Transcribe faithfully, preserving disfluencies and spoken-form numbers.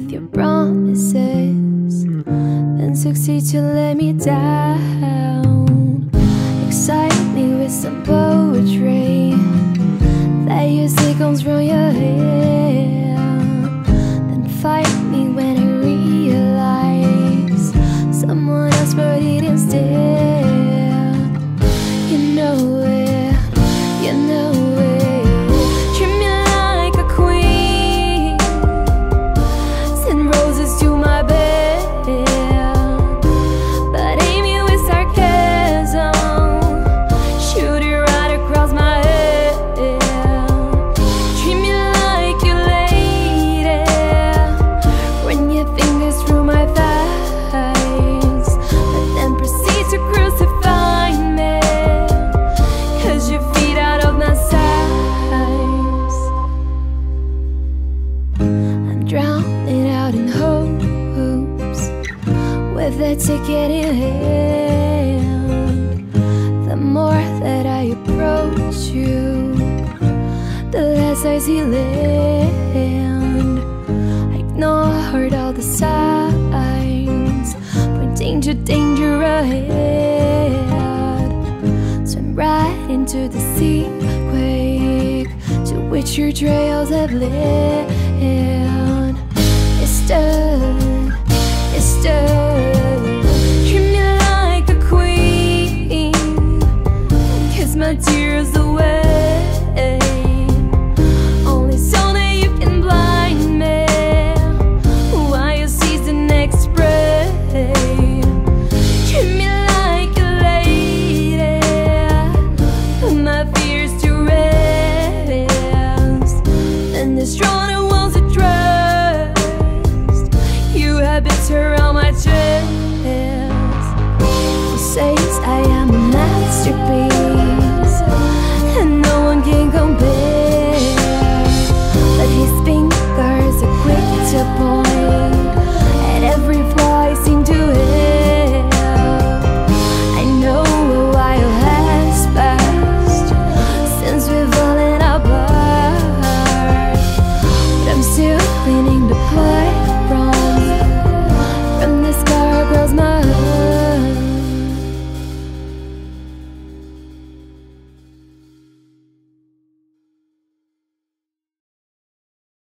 with your promises, then succeed to let me down. Excite me with some poetry that usually comes from your head, then fight me when I realize someone else wrote it instead. You know it, you know it. Ticket in hand, the more that I approach you, the less I see land. I ignored all the signs pointing to danger ahead. Swim right into the sea quake to which your trails have led. It's done, it's done. My tears away. This drone away.